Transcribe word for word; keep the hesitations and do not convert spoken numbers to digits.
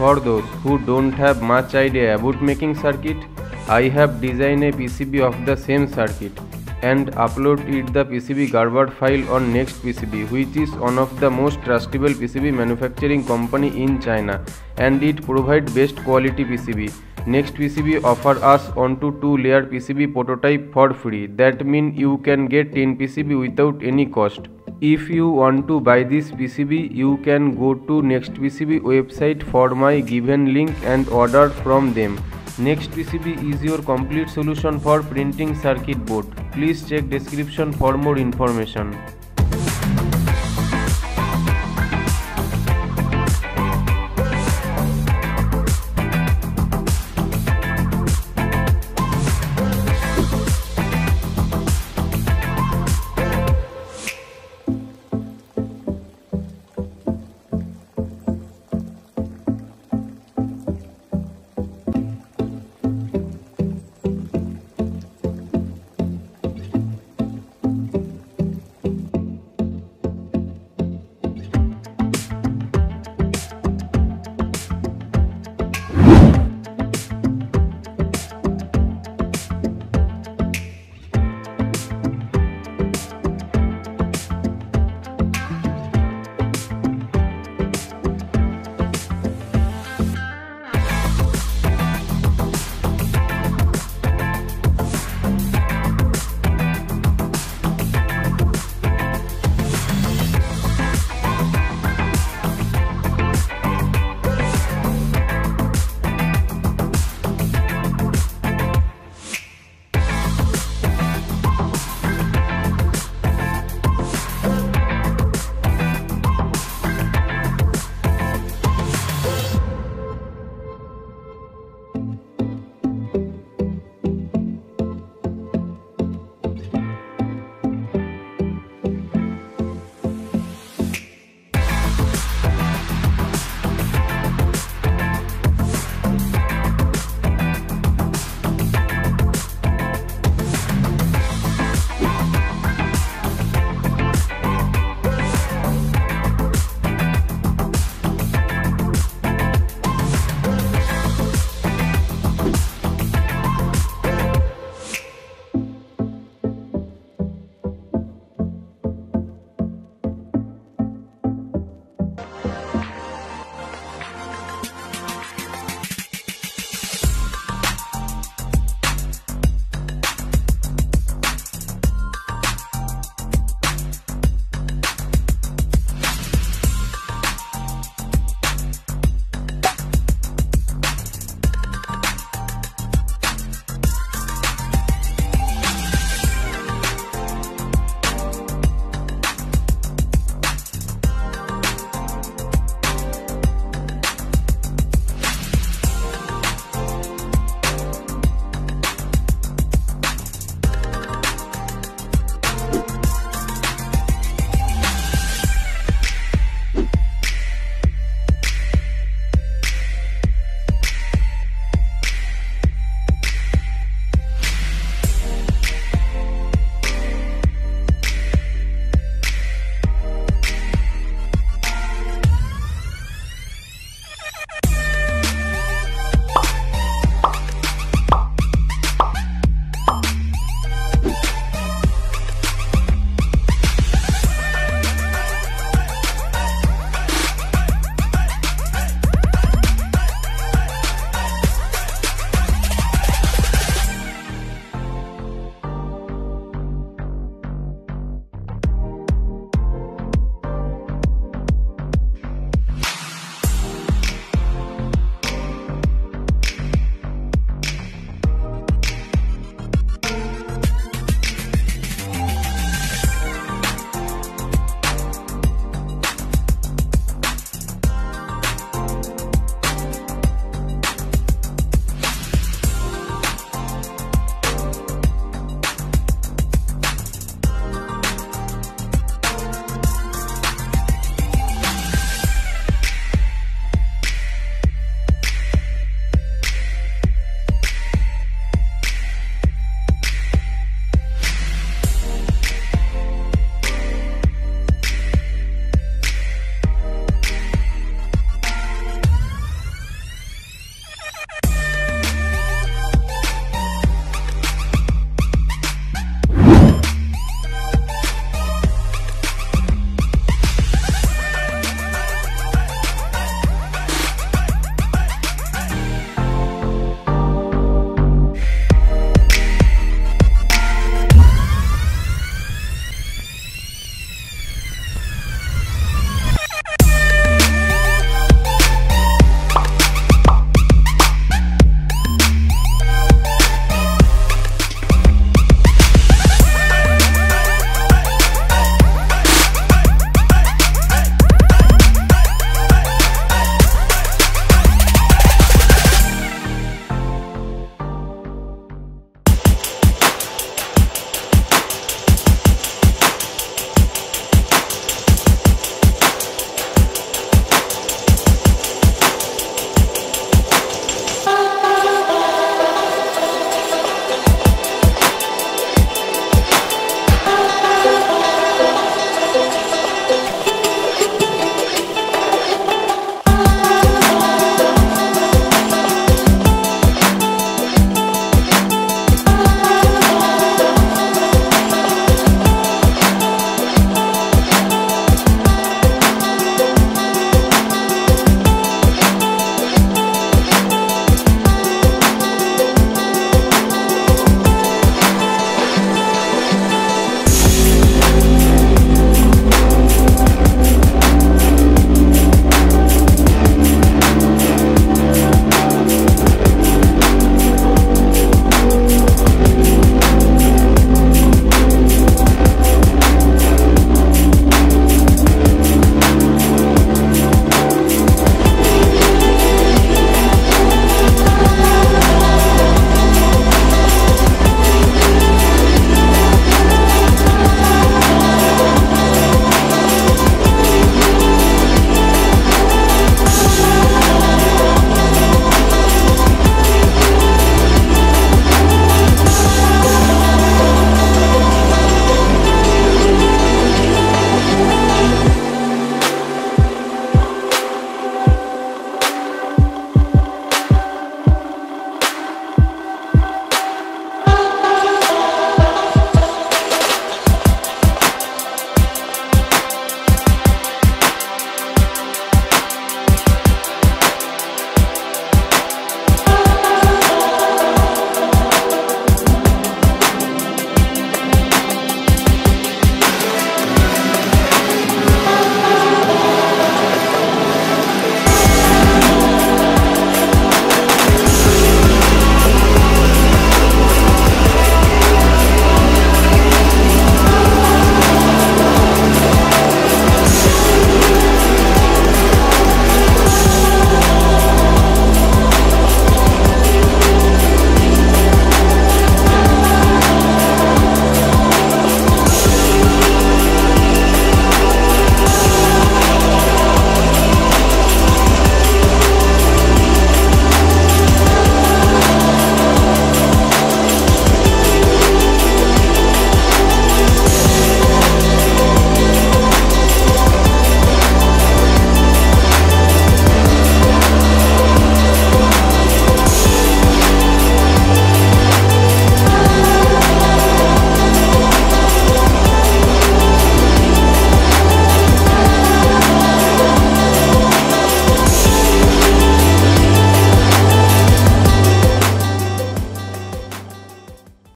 for those who don't have much idea about making circuit, I have designed a P C B of the same circuit and upload it the P C B Gerber file on NextPCB, which is one of the most trustable P C B manufacturing company in China, and it provide best quality P C B. NextPCB offer us onto two layer P C B prototype for free. That mean you can get ten P C B without any cost. If you want to buy this P C B, you can go to NextPCB website for my given link and order from them. NextPCB is your complete solution for printing circuit board. Please check description for more information.